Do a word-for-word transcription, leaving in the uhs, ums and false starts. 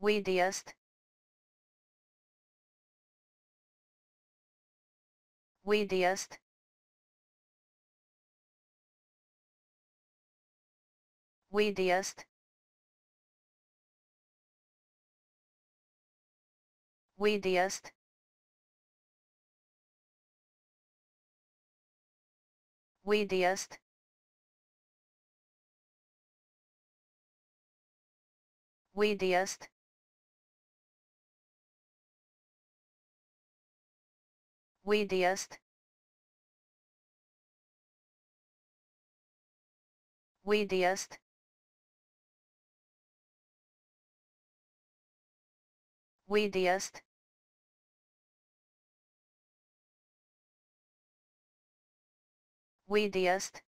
Widest. Widest. Widest. Widest. Widest. Widest. Widest. Widest. Widest. Widest.